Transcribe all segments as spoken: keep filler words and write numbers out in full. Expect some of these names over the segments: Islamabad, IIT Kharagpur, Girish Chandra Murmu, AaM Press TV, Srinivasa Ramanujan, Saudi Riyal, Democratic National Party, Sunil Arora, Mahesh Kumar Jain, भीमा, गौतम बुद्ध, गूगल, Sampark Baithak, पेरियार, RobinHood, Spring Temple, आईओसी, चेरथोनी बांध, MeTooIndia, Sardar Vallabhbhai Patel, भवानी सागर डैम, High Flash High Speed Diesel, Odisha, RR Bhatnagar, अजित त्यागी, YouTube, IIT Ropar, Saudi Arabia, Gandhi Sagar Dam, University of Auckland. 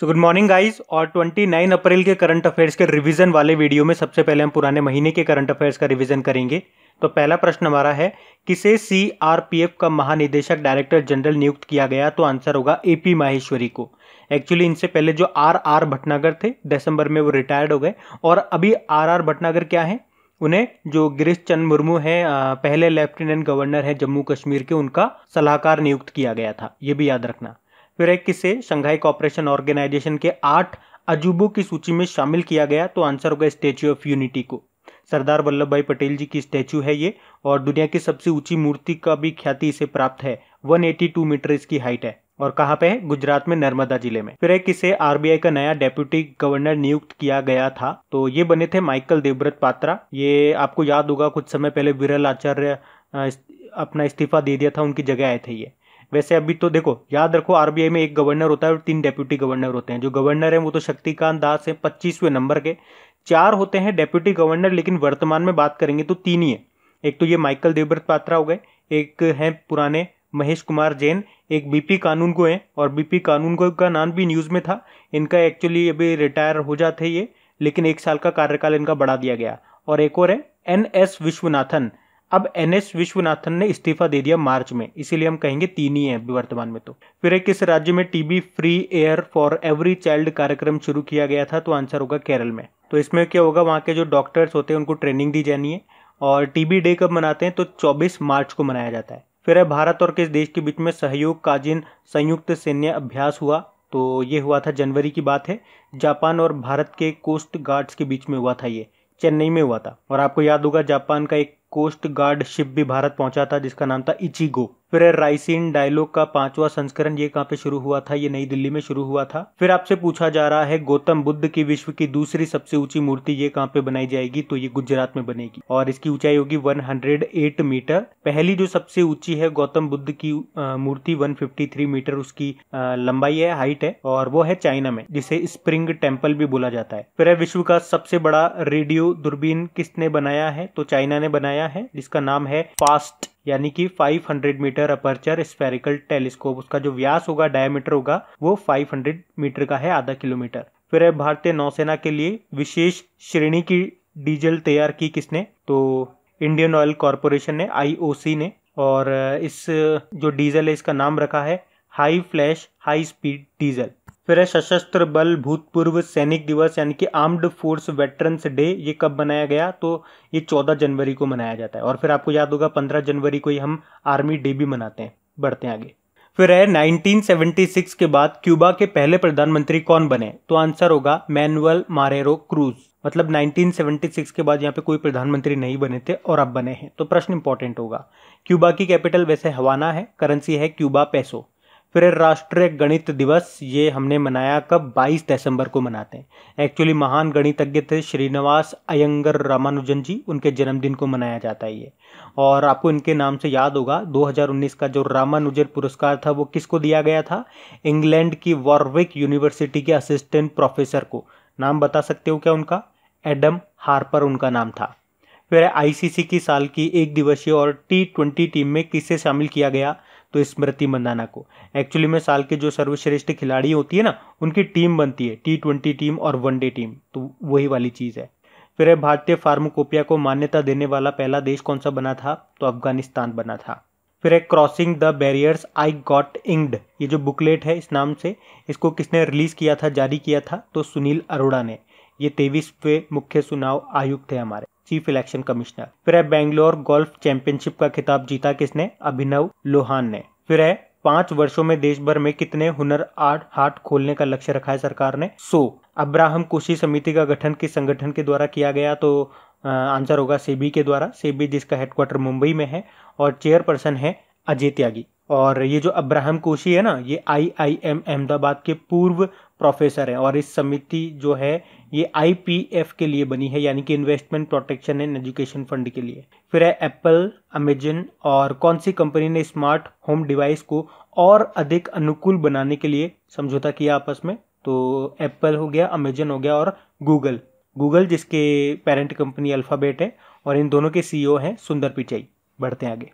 So good morning guys और उनतीस अप्रैल के करंट अफेयर्स के रिवीजन वाले वीडियो में सबसे पहले हम पुराने महीने के करंट अफेयर्स का रिवीजन करेंगे। तो पहला प्रश्न हमारा है किसे सीआरपीएफ का महानिदेशक डायरेक्टर जनरल नियुक्त किया गया, तो आंसर होगा एपी माहेश्वरी को। एक्चुअली इनसे पहले जो आरआर भटनागर थे दिसंबर में वो रिटायर्ड हो गए और अभी आरआर भटनागर क्या है, उन्हें जो गिरीश चंद्र मुर्मू हैं पहले लेफ्टिनेंट गवर्नर हैं जम्मू कश्मीर के, उनका सलाहकार नियुक्त किया गया था, ये भी याद रखना। फिर एक किसे शंघाई कॉपरेशन ऑर्गेनाइजेशन के आठ अजूबों की सूची में शामिल किया गया, तो आंसर होगा स्टैच्यू ऑफ यूनिटी को। सरदार वल्लभ भाई पटेल जी की स्टैच्यू है ये और दुनिया की सबसे ऊंची मूर्ति का भी ख्याति इसे प्राप्त है, एक सौ बयासी मीटर इसकी हाइट है और कहाँ पे है, गुजरात में नर्मदा जिले में। फिर एक किसे आरबीआई का नया डेप्यूटी गवर्नर नियुक्त किया गया था, तो ये बने थे माइकल देवव्रत पात्रा। ये आपको याद होगा कुछ समय पहले विरल आचार्य अपना इस्तीफा दे दिया था, उनकी जगह आए थे ये। वैसे अभी तो देखो याद रखो आरबीआई में एक गवर्नर होता है और तीन डेप्यूटी गवर्नर होते हैं। जो गवर्नर है वो तो शक्तिकांत दास है पच्चीसवें नंबर के, चार होते हैं डेप्यूटी गवर्नर लेकिन वर्तमान में बात करेंगे तो तीन ही है। एक तो ये माइकल देवव्रत पात्रा हो गए, एक है पुराने महेश कुमार जैन, एक बीपी कानूनगो है और बीपी कानूनगो का नाम भी न्यूज़ में था। इनका एक्चुअली अभी रिटायर हो जाते ये लेकिन एक साल का कार्यकाल इनका बढ़ा दिया गया। और एक और है एनएस विश्वनाथन, अब एनएस विश्वनाथन ने इस्तीफा दे दिया मार्च में, इसीलिए हम कहेंगे तीन ही है अभी वर्तमान में। तो फिर एक किस राज्य में TB free air for every child कार्यक्रम शुरू किया गया था, तो आंसर होगा केरल में। तो इसमें क्या होगा, वहाँ के जो डॉक्टर्स होते हैं उनको ट्रेनिंग दी जानी है। और टीबी डे कब मनाते हैं, तो चौबीस मार्च को मनाया जाता है। फिर है भारत और किस देश के बीच में सहयोग काजीन संयुक्त सैन्य अभ्यास हुआ, तो ये हुआ था जनवरी की बात है, जापान और भारत के कोस्ट गार्ड्स के बीच में हुआ था, ये चेन्नई में हुआ था। और आपको याद होगा जापान का एक कोस्ट गार्ड शिप भी भारत पहुंचा था जिसका नाम था इचिगो। फिर राइसिन डायलॉग का पांचवा संस्करण ये कहाँ पे शुरू हुआ था, ये नई दिल्ली में शुरू हुआ था। फिर आपसे पूछा जा रहा है गौतम बुद्ध की विश्व की दूसरी सबसे ऊंची मूर्ति ये कहाँ पे बनाई जाएगी, तो ये गुजरात में बनेगी और इसकी ऊंचाई होगी एक सौ आठ मीटर। पहली जो सबसे ऊंची है गौतम बुद्ध की मूर्ति एक सौ तिरेपन मीटर उसकी लंबाई है, हाइट है और वो है चाइना में, जिसे स्प्रिंग टेम्पल भी बोला जाता है। फिर विश्व का सबसे बड़ा रेडियो दूरबीन किसने बनाया है, तो चाइना ने बनाया है, जिसका नाम है फास्ट, यानी कि पाँच सौ मीटर अपर्चर स्फेरिकल टेलीस्कोप। उसका जो व्यास होगा, डायमीटर होगा, वो पाँच सौ मीटर का है, आधा किलोमीटर। फिर भारतीय नौसेना के लिए विशेष श्रेणी की डीजल तैयार की किसने, तो इंडियन ऑयल कॉरपोरेशन ने, आईओसी ने। और इस जो डीजल है इसका नाम रखा है high flash high speed diesel. फिर सशस्त्र बल भूतपूर्व सैनिक दिवस यानी कि आर्म्ड फोर्स वेटरन्स डे ये कब मनाया गया, तो ये चौदह जनवरी को मनाया जाता है। और फिर आपको याद होगा पंद्रह जनवरी को ही हम आर्मी डे भी मनाते हैं। बढ़ते हैं आगे। फिर है उन्नीस सौ छिहत्तर के बाद क्यूबा के पहले प्रधानमंत्री कौन बने, तो आंसर होगा मैनुएल मारेरो क्रूज। मतलब उन्नीस सौ छिहत्तर के बाद यहाँ पे कोई प्रधानमंत्री नहीं बने थे और अब बने हैं, तो प्रश्न इंपॉर्टेंट होगा। क्यूबा की कैपिटल वैसे हवाना है, करेंसी है क्यूबा पैसो। फिर राष्ट्रीय गणित दिवस ये हमने मनाया कब, बाईस दिसंबर को मनाते हैं। एक्चुअली महान गणितज्ञ थे श्रीनिवास अयंगर रामानुजन जी, उनके जन्मदिन को मनाया जाता है ये। और आपको इनके नाम से याद होगा दो हज़ार उन्नीस का जो रामानुजन पुरस्कार था वो किसको दिया गया था, इंग्लैंड की वॉरविक यूनिवर्सिटी के असिस्टेंट प्रोफेसर को। नाम बता सकते हो क्या उनका, एडम हार्पर उनका नाम था। फिर आईसीसी की साल की एक दिवसीय और टी ट्वेंटी टीम में किसे शामिल किया गया, तो स्मृति मंधाना को। एक्चुअली में साल के जो सर्वश्रेष्ठ खिलाड़ी होती है ना उनकी टीम बनती है, टी ट्वेंटी टीम और वनडे टीम, तो वही वाली चीज़ है। फिर भारतीय फार्माकोपिया को मान्यता देने वाला पहला देश कौन सा बना था, तो अफगानिस्तान बना था। फिर एक crossing the barriers I got inked ये जो बुकलेट है इस नाम से, इसको किसने रिलीज किया था, जारी किया था, तो सुनील अरोड़ा ने। ये तेईसवें मुख्य चुनाव आयुक्त थे हमारे, चीफ इलेक्शन कमिश्नर। फिर है बेंगलोर गोल्फ चैंपियनशिप का खिताब जीता किसने, अभिनव लोहान ने। फिर है पांच वर्षों में देश भर में कितने हुनर हाट खोलने का लक्ष्य रखा है सरकार ने, सौ। अब्राहम कोशी समिति का गठन किस संगठन के द्वारा किया गया, तो आंसर होगा सेबी के द्वारा, सेबी जिसका हेडक्वार्टर मुंबई में है और चेयरपर्सन है अजित त्यागी। और ये जो अब्राहम कोशी है ना ये आईआईएम अहमदाबाद के पूर्व प्रोफेसर हैं और इस समिति जो है ये आईपीएफ के लिए बनी है, यानी कि investment protection and education fund के लिए। फिर है एप्पल, अमेजन और कौन सी कंपनी ने स्मार्ट होम डिवाइस को और अधिक अनुकूल बनाने के लिए समझौता किया आपस में, तो एप्पल हो गया, अमेजन हो गया और गूगल। गूगल जिसके पेरेंट कंपनी अल्फ़ाबेट है और इन दोनों के सीईओ हैं सुंदर पिचाई। बढ़ते हैं आगे।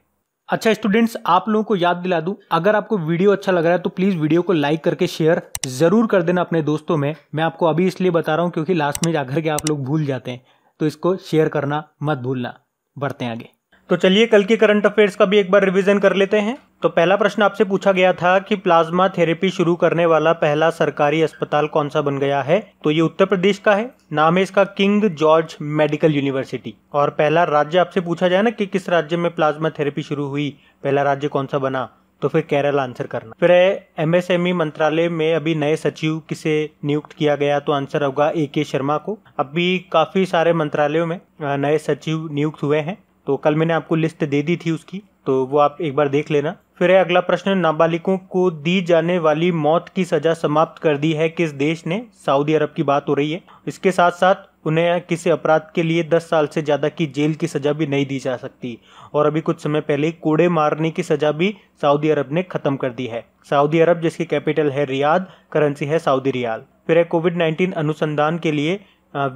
अच्छा स्टूडेंट्स, आप लोगों को याद दिला दूं, अगर आपको वीडियो अच्छा लग रहा है तो प्लीज़ वीडियो को लाइक करके शेयर ज़रूर कर देना अपने दोस्तों में। मैं आपको अभी इसलिए बता रहा हूं क्योंकि लास्ट में जाकर के आप लोग भूल जाते हैं, तो इसको शेयर करना मत भूलना। बढ़ते हैं आगे, तो चलिए कल के करंट अफेयर्स का भी एक बार रिविजन कर लेते हैं। तो पहला प्रश्न आपसे पूछा गया था कि प्लाज्मा थेरेपी शुरू करने वाला पहला सरकारी अस्पताल कौन सा बन गया है, तो ये उत्तर प्रदेश का है, नाम है इसका किंग जॉर्ज मेडिकल यूनिवर्सिटी। और पहला राज्य आपसे पूछा जाए ना कि किस राज्य में प्लाज्मा थेरेपी शुरू हुई, पहला राज्य कौन सा बना, तो फिर केरल आंसर करना। फिर एमएसएमई मंत्रालय में अभी नए सचिव किसे नियुक्त किया गया, तो आंसर होगा ए के शर्मा को। अभी काफी सारे मंत्रालयों में नए सचिव नियुक्त हुए हैं, तो कल मैंने आपको लिस्ट दे दी थी उसकी, तो वो आप एक बार देख लेना। फिर है अगला प्रश्न, नाबालिगों को दी जाने वाली मौत की सजा समाप्त कर दी है किस देश ने, सऊदी अरब की बात हो रही है। इसके साथ साथ उन्हें किसी अपराध के लिए दस साल से ज़्यादा की जेल की सजा भी नहीं दी जा सकती। और अभी कुछ समय पहले कोड़े मारने की सजा भी सऊदी अरब ने खत्म कर दी है। सऊदी अरब जिसकी कैपिटल है रियाद, करेंसी है सऊदी रियाल। फिर है कोविड नाइन्टीन अनुसंधान के लिए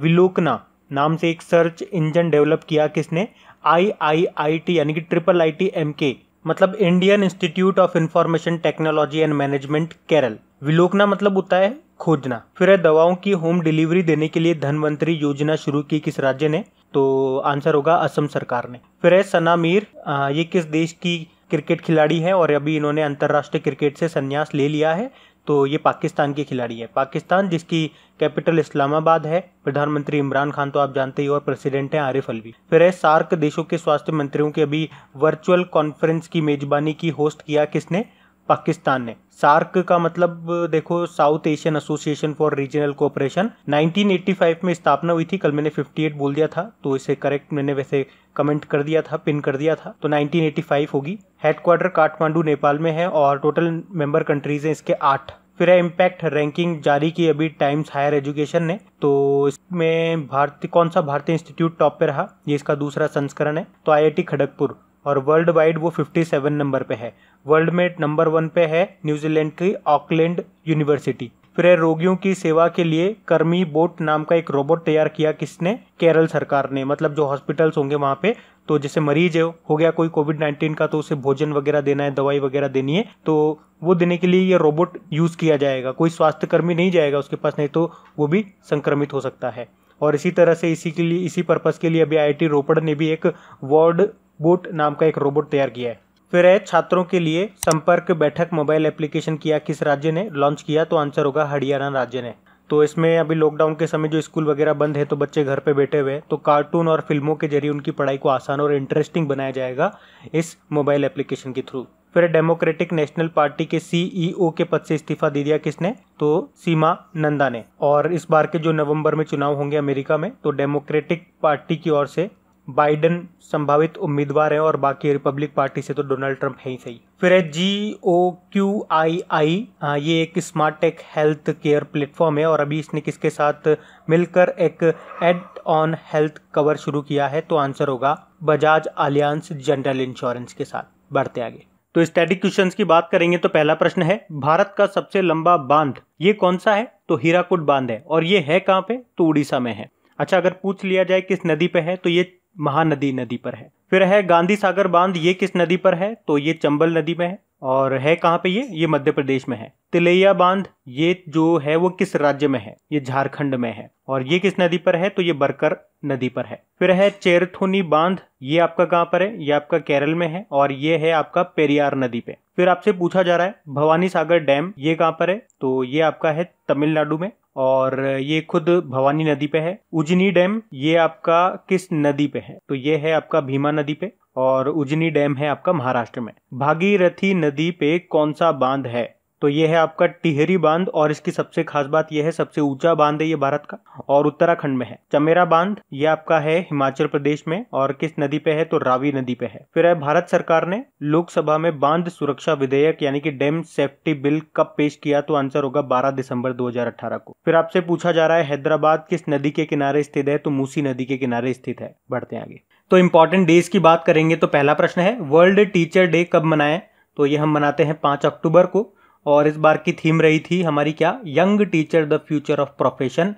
विलोकना नाम से एक सर्च इंजन डेवलप किया किसने, आई आई आई टी यानी कि triple I T M K, मतलब Indian Institute of Information Technology and Management Kerala. विलोकना मतलब होता है खोजना। फिर है दवाओं की होम डिलीवरी देने के लिए धनवंतरी योजना शुरू की किस राज्य ने, तो आंसर होगा असम सरकार ने। फिर है सना मीर, ये किस देश की क्रिकेट खिलाड़ी है और अभी इन्होंने अंतर्राष्ट्रीय क्रिकेट से संन्यास ले लिया है, तो ये पाकिस्तान की खिलाड़ी है। पाकिस्तान जिसकी कैपिटल इस्लामाबाद है, प्रधानमंत्री इमरान खान तो आप जानते ही और प्रेसिडेंट हैं आरिफ अलवी। फिर है सार्क देशों के स्वास्थ्य मंत्रियों के अभी वर्चुअल कॉन्फ्रेंस की मेजबानी की होस्ट किया किसने, पाकिस्तान ने। सार्क का मतलब देखो South Asian Association for Regional Cooperation, nineteen eighty five में स्थापना हुई थी। कल मैंने अट्ठावन बोल दिया था, तो इसे करेक्ट मैंने वैसे कमेंट कर दिया था, पिन कर दिया था, तो नाइनटीन एटी फाइव होगी। हेडक्वार्टर काठमांडू नेपाल में है और टोटल मेंबर कंट्रीज हैं इसके आठ। फिर इम्पैक्ट रैंकिंग जारी की अभी टाइम्स हायर एजुकेशन ने, तो इसमें भारतीय कौन सा भारतीय इंस्टीट्यूट टॉप पे रहा, ये इसका दूसरा संस्करण है, तो आई आई टी खड़गपुर। और वर्ल्ड वाइड वो सत्तावन नंबर पे है, वर्ल्ड में नंबर वन पे है न्यूजीलैंड की ऑकलैंड यूनिवर्सिटी। फिर रोगियों की सेवा के लिए कर्मी बोट नाम का एक रोबोट तैयार किया किसने, केरल सरकार ने, मतलब जो हॉस्पिटल्स होंगे वहां पे, तो जैसे मरीज है हो गया कोई कोविड नाइन्टीन का, तो उसे भोजन वगैरह देना है, दवाई वगैरह देनी है, तो वो देने के लिए ये रोबोट यूज किया जाएगा। कोई स्वास्थ्यकर्मी नहीं जाएगा उसके पास, नहीं तो वो भी संक्रमित हो सकता है। और इसी तरह से इसी के लिए इसी पर्पज के लिए अभी आई आई टी रोपड़ ने भी एक वार्ड बोट नाम का एक रोबोट तैयार किया है। फिर है छात्रों के लिए संपर्क बैठक मोबाइल एप्लीकेशन किया किस राज्य ने लॉन्च किया, तो आंसर होगा हरियाणा राज्य ने। तो इसमें अभी लॉकडाउन के समय जो स्कूल वगैरह बंद है तो बच्चे घर पे बैठे हुए, तो कार्टून और फिल्मों के जरिए उनकी पढ़ाई को आसान और इंटरेस्टिंग बनाया जाएगा इस मोबाइल एप्लीकेशन के थ्रू। फिर डेमोक्रेटिक नेशनल पार्टी के सीईओ के पद से इस्तीफा दे दिया किसने, तो सीमा नंदा ने। और इस बार के जो नवम्बर में चुनाव होंगे अमेरिका में, तो डेमोक्रेटिक पार्टी की ओर से बाइडन संभावित उम्मीदवार हैं और बाकी रिपब्लिक पार्टी से तो डोनाल्ड ट्रंप है ही सही। फिर है जी ओ क्यू आई आई, ये एक smart tech health care platform है और अभी इसने किसके साथ मिलकर एक एड ऑन हेल्थ कवर शुरू किया है, तो आंसर होगा बजाज अलियांस जनरल इंश्योरेंस के साथ। बढ़ते आगे, तो स्टैटिक क्वेश्चंस की बात करेंगे। तो पहला प्रश्न है, भारत का सबसे लंबा बांध ये कौन सा है, तो हीराकुड बांध है, और ये है कहाँ पे, तो उड़ीसा में है। अच्छा, अगर पूछ लिया जाए किस नदी पे है, तो ये महानदी नदी पर है। फिर है गांधी सागर बांध, ये किस नदी पर है, तो ये चंबल नदी में है, और है कहाँ पे ये ये मध्य प्रदेश में है। तिलैया बांध ये जो है वो किस राज्य में है, ये झारखंड में है, और ये किस नदी पर है, तो ये बरकर नदी पर है। फिर है चेरथोनी बांध, ये आपका कहाँ पर है, ये आपका केरल में है, और ये है आपका पेरियार नदी पे। फिर आपसे पूछा जा रहा है भवानी सागर डैम, ये कहाँ पर है, तो ये आपका है तमिलनाडु में, और ये खुद भवानी नदी पे है। उजनी डैम ये आपका किस नदी पे है, तो ये है आपका भीमा नदी पे, और उजनी डैम है आपका महाराष्ट्र में। भागीरथी नदी पे कौन सा बांध है, तो ये है आपका टिहरी बांध, और इसकी सबसे खास बात यह है सबसे ऊंचा बांध है ये भारत का, और उत्तराखंड में है। चमेरा बांध ये आपका है हिमाचल प्रदेश में, और किस नदी पे है, तो रावी नदी पे है। फिर है भारत सरकार ने लोकसभा में बांध सुरक्षा विधेयक यानी कि डैम सेफ्टी बिल कब पेश किया, तो आंसर होगा बारह दिसंबर दो हजार अठारह को। फिर आपसे पूछा जा रहा है हैदराबाद किस नदी के किनारे स्थित है, तो मूसी नदी के किनारे स्थित है। बढ़ते हैं आगे, तो इम्पोर्टेंट डेज की बात करेंगे। तो पहला प्रश्न है, वर्ल्ड टीचर डे कब मनाएं, तो ये हम मनाते हैं पांच अक्टूबर को, और इस बार की थीम रही थी हमारी क्या, young teacher the future of profession.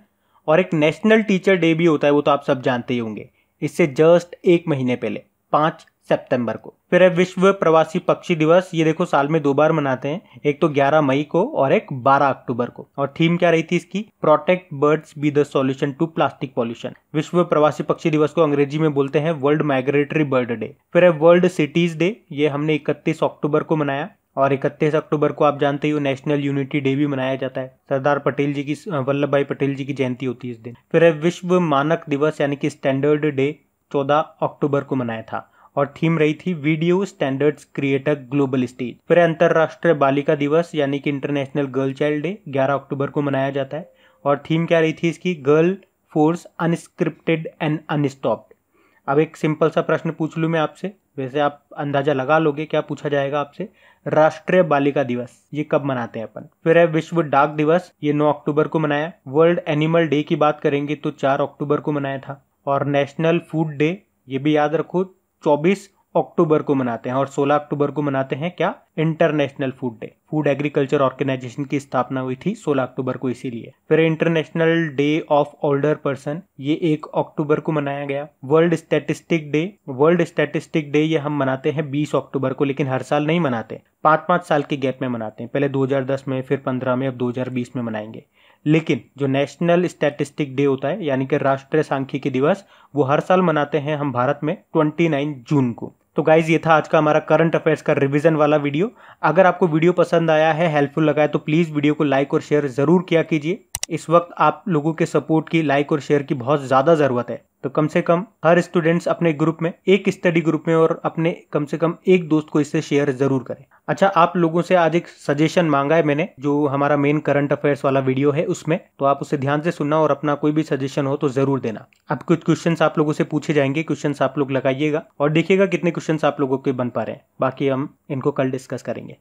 और एक नेशनल टीचर डे भी होता है, वो तो आप सब जानते ही होंगे। इससे जस्ट एक महीने पहले पाँच सितंबर को। फिर है विश्व प्रवासी पक्षी दिवस, ये देखो साल में दो बार मनाते हैं, एक तो ग्यारह मई को और एक बारह अक्टूबर को। और थीम क्या रही थी इसकी, protect birds be the solution to plastic pollution. विश्व प्रवासी पक्षी दिवस को अंग्रेजी में बोलते हैं वर्ल्ड माइग्रेटरी बर्ड डे। फिर है वर्ल्ड सिटीज डे, ये हमने इकतीस अक्टूबर को मनाया। और इकतीस अक्टूबर को आप जानते ही हो नेशनल यूनिटी डे भी मनाया जाता है, सरदार पटेल जी की, वल्लभ भाई पटेल जी की जयंती होती है इस दिन। फिर है विश्व मानक दिवस यानी कि स्टैंडर्ड डे, चौदह अक्टूबर को मनाया था और थीम रही थी video standards creator global stage. फिर अंतर्राष्ट्रीय बालिका दिवस यानी कि इंटरनेशनल गर्ल चाइल्ड डे, ग्यारह अक्टूबर को मनाया जाता है और थीम क्या रही थी इसकी, girl force unscripted and unstopped. अब एक सिंपल सा प्रश्न पूछ लूँ मैं आपसे, वैसे आप अंदाजा लगा लोगे क्या पूछा जाएगा आपसे। राष्ट्रीय बालिका दिवस ये कब मनाते हैं अपन। फिर है विश्व डाक दिवस, ये नौ अक्टूबर को मनाया। वर्ल्ड एनिमल डे की बात करेंगे तो चार अक्टूबर को मनाया था। और नेशनल फूड डे ये भी याद रखो चौबीस अक्टूबर को मनाते हैं और सोलह अक्टूबर को मनाते हैं क्या, international food day. Food agriculture organisation की स्थापना हुई थी सोलह अक्टूबर को इसीलिए। फिर international day of older person, ये एक अक्टूबर को मनाया गया। World statistic day, world statistic day ये हम मनाते हैं बीस अक्टूबर को, लेकिन हर साल नहीं मनाते, पाँच पाँच साल के गैप में मनाते हैं, पहले दो हज़ार दस में, फिर पंद्रह में, अब दो हज़ार बीस में मनाएंगे। लेकिन जो नेशनल स्टैटिस्टिक डे होता है यानी कि राष्ट्रीय सांख्यिकी दिवस, वो हर साल मनाते हैं हम भारत में उनतीस जून को। तो गाइज ये था आज का हमारा करंट अफेयर्स का रिवीजन वाला वीडियो। अगर आपको वीडियो पसंद आया है, हेल्पफुल लगा है, तो प्लीज़ वीडियो को लाइक और शेयर ज़रूर किया कीजिए। इस वक्त आप लोगों के सपोर्ट की, लाइक और शेयर की बहुत ज़्यादा ज़रूरत है, तो कम से कम हर स्टूडेंट्स अपने ग्रुप में, एक स्टडी ग्रुप में, और अपने कम से कम एक दोस्त को इससे शेयर ज़रूर करें। अच्छा, आप लोगों से आज एक सजेशन मांगा है मैंने, जो हमारा मेन करंट अफेयर्स वाला वीडियो है उसमें, तो आप उसे ध्यान से सुनना और अपना कोई भी सजेशन हो तो ज़रूर देना। अब कुछ क्वेश्चंस आप लोगों से पूछे जाएंगे, क्वेश्चंस आप लोग लगाइएगा और देखिएगा कितने क्वेश्चंस आप लोगों के बन पा रहे हैं, बाकी हम इनको कल डिस्कस करेंगे।